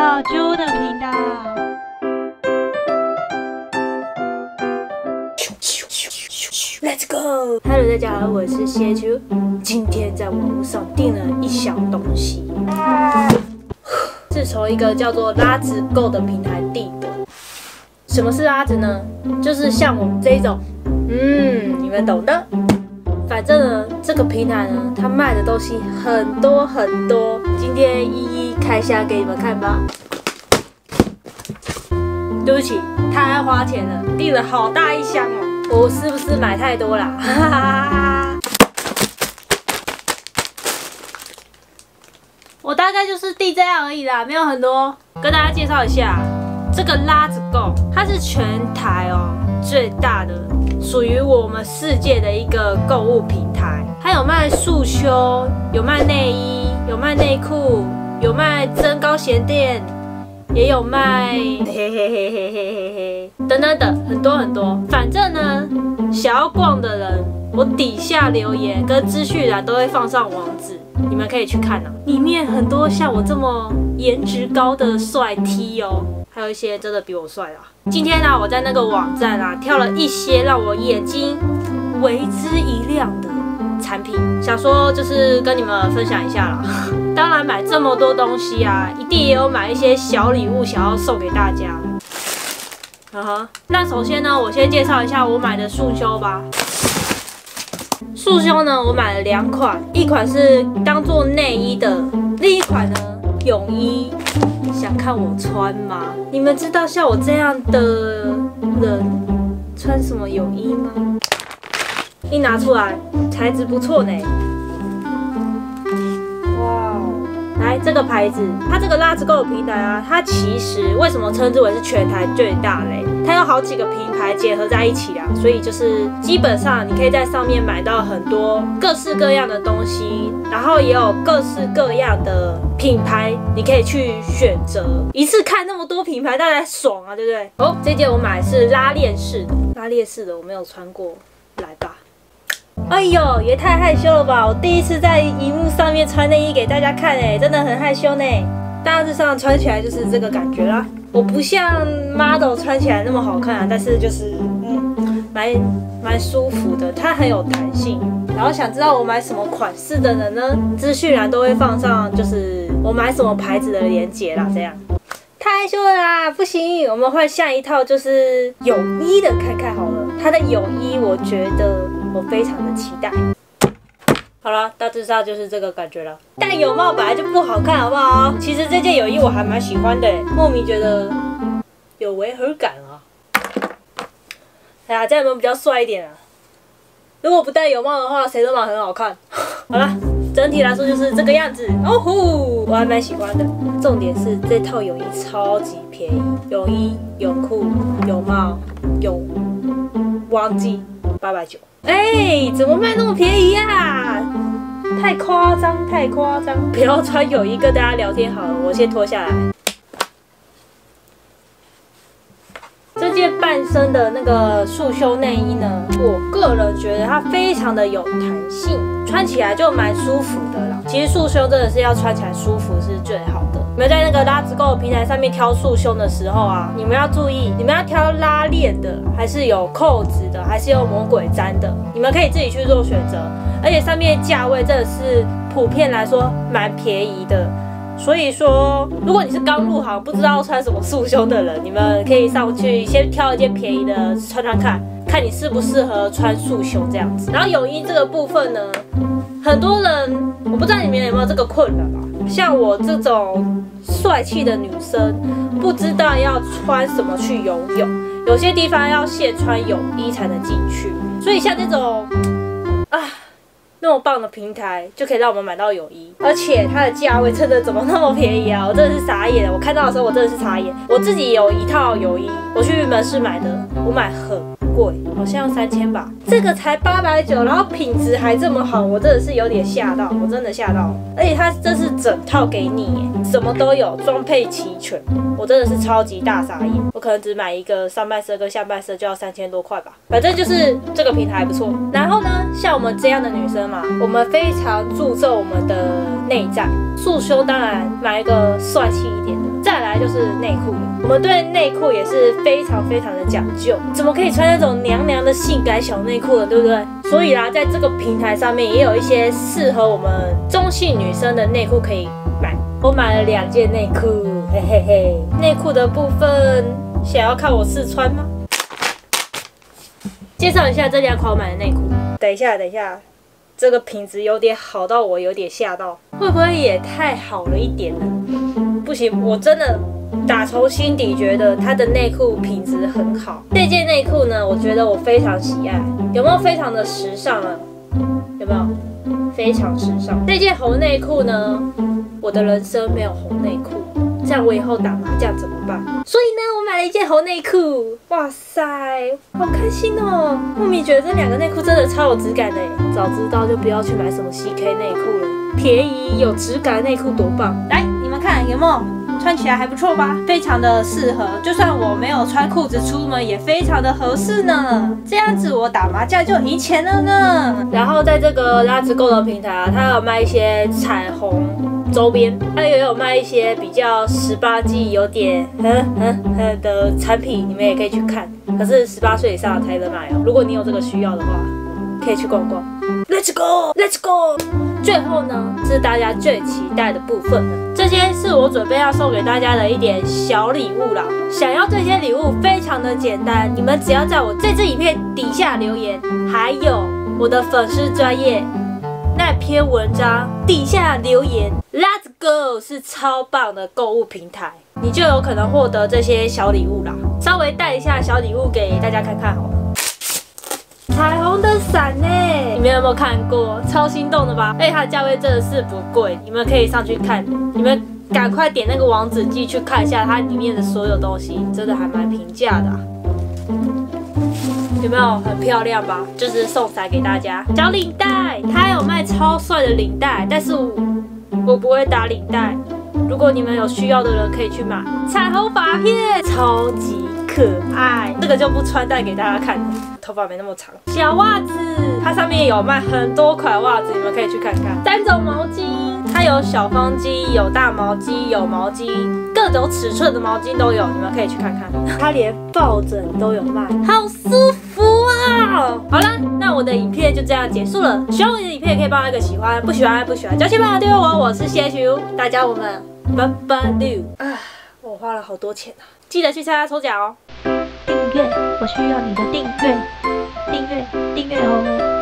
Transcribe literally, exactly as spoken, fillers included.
到Chu的频道。Let's go。Hello， 大家好，我是 C K。今天在网络上订了一小东西，是从一个叫做拉子购的平台订的。什么是拉子呢？就是像我们这一种，嗯，你们懂的。反正呢，这个平台呢，它卖的东西很多很多，今天一一开箱给你们看吧。对不起，太花钱了，订了好大一箱哦，我是不是买太多啦？哈哈哈哈！我大概就是订这样而已啦，没有很多。跟大家介绍一下，这个拉子购，它是全台哦最大的。 属于我们世界的一个购物平台，它有卖束胸，有卖内衣，有卖内裤，有卖增高鞋垫，也有卖嘿嘿嘿嘿嘿嘿等等等，很多很多。反正呢，想要逛的人，我底下留言跟资讯栏都会放上网址，你们可以去看啊。里面很多像我这么颜值高的帅 T 哦。 还有一些真的比我帅啦。今天呢、啊，我在那个网站啊挑了一些让我眼睛为之一亮的产品，想说就是跟你们分享一下啦。当然买这么多东西啊，一定也有买一些小礼物想要送给大家。嗯哼，那首先呢，我先介绍一下我买的束胸吧。束胸呢，我买了两款，一款是当做内衣的，另一款呢。 泳衣，想看我穿吗？你们知道像我这样的人穿什么泳衣吗？一拿出来，材质不错呢。哇，来这个牌子，它这个拉子购平台啊，它其实为什么称之为是全台最大嘞？它有好几个平台结合在一起啦，所以就是基本上你可以在上面买到很多各式各样的东西，然后也有各式各样的。 品牌你可以去选择，一次看那么多品牌，当然爽啊，对不对？哦，这件我买的是拉链式的，拉链式的我没有穿过，来吧。哎呦，也太害羞了吧！我第一次在荧幕上面穿内衣给大家看、欸，哎，真的很害羞呢、欸。大致上穿起来就是这个感觉啦，我不像 model 穿起来那么好看啊，但是就是嗯，蛮蛮舒服的，它很有弹性。然后想知道我买什么款式的人呢，资讯栏都会放上，就是。 我买什么牌子的连结啦？这样太害羞了啦，不行，我们换下一套就是泳衣的看看好了。它的泳衣我觉得我非常的期待。好了，大致上就是这个感觉了。戴泳帽本来就不好看，好不好？其实这件泳衣我还蛮喜欢的、欸，莫名觉得有违和感啊。哎呀，这样有没有比较帅一点啊？如果不戴泳帽的话，谁都蛮很好看。好了。 整体来说就是这个样子，哦吼，我还蛮喜欢的。重点是这套泳衣超级便宜，泳衣、泳裤、泳帽、泳忘记八百九。哎，怎么卖那么便宜啊？太夸张，太夸张！不要穿泳衣跟大家聊天好了，我先脱下来。这件半身的那个束胸内衣呢，我个人觉得它非常的有弹性。 穿起来就蛮舒服的啦。其实束胸真的是要穿起来舒服是最好的。你们在那个拉子购平台上面挑束胸的时候啊，你们要注意，你们要挑拉链的，还是有扣子的，还是有魔鬼毡的，你们可以自己去做选择。而且上面价位真的是普遍来说蛮便宜的。 所以说，如果你是刚入行不知道穿什么束胸的人，你们可以上去先挑一件便宜的穿穿看，看你适不适合穿束胸这样子。然后泳衣这个部分呢，很多人我不知道你们有没有这个困扰啊，像我这种帅气的女生，不知道要穿什么去游泳，有些地方要现穿泳衣才能进去。所以像这种啊。 那么棒的平台就可以让我们买到泳衣，而且它的价位真的怎么那么便宜啊！我真的是傻眼了，我看到的时候我真的是傻眼。我自己有一套泳衣，我去门市买的，我买很贵，好像三千吧，这个才八百九，然后品质还这么好，我真的是有点吓到，我真的吓到。而且它这是整套给你耶，什么都有，装配齐全，我真的是超级大傻眼。我可能只买一个上半身跟下半身就要三千多块吧，反正就是这个平台还不错。然后呢，像我们这样的女生。 我们非常注重我们的内在，束胸当然买一个帅气一点的，再来就是内裤了。我们对内裤也是非常非常的讲究，怎么可以穿那种娘娘的性感小内裤了，对不对？所以啦，在这个平台上面也有一些适合我们中性女生的内裤可以买。我买了两件内裤，嘿嘿嘿。内裤的部分，想要看我试穿吗？介绍一下这两款我买的内裤。等一下，等一下。 这个品质有点好到我有点吓到，会不会也太好了一点呢？不行，我真的打从心底觉得它的内裤品质很好。这件内裤呢，我觉得我非常喜爱，有没有非常的时尚啊？有没有非常时尚？这件红内裤呢，我的人生没有红内裤，这样我以后打麻将怎么办？所以呢，我买了一件红内裤，哇塞，好开心哦！莫名觉得这两个内裤真的超有质感的耶。 早知道就不要去买什么 C K 内裤了，便宜有质感内裤多棒！来，你们看有没有穿起来还不错吧？非常的适合，就算我没有穿裤子出门也非常的合适呢。这样子我打麻将就赢钱了呢。然后在这个拉直购的平台啊，它有卖一些彩虹周边，它也有卖一些比较十八禁有点嗯嗯嗯的产品，你们也可以去看。可是十八岁以上才能买哦，如果你有这个需要的话。 可以去逛逛 ，Let's go, Let's go。最后呢，是大家最期待的部分了，这些是我准备要送给大家的一点小礼物啦。想要这些礼物非常的简单，你们只要在我这支影片底下留言，还有我的粉丝专页那篇文章底下留言 ，Let's go 是超棒的购物平台，你就有可能获得这些小礼物啦。稍微带一下小礼物给大家看看好了。 彩虹的伞呢？你们有没有看过？超心动的吧！哎，它的价位真的是不贵，你们可以上去看。你们赶快点那个网址进去看一下它里面的所有东西，真的还蛮平价的、啊。有没有很漂亮吧？就是送伞给大家。小领带，它有卖超帅的领带，但是 我, 我不会打领带。如果你们有需要的人可以去买。彩虹发片，超级可爱，这个就不穿戴给大家看了。 头发没那么长，小袜子，它上面有卖很多款袜子，你们可以去看看。三种毛巾，它有小方巾，有大毛巾，有毛巾，各种尺寸的毛巾都有，你们可以去看看。它连抱枕都有卖，好舒服啊！好啦，那我的影片就这样结束了。喜欢我的影片可以帮我一个喜欢，不喜欢不喜欢，交心吧，订阅我，我是C K，大家我们拜拜六。啊，我花了好多钱啊，记得去参加抽奖哦。订阅，我需要你的订阅。 订阅，订阅哦。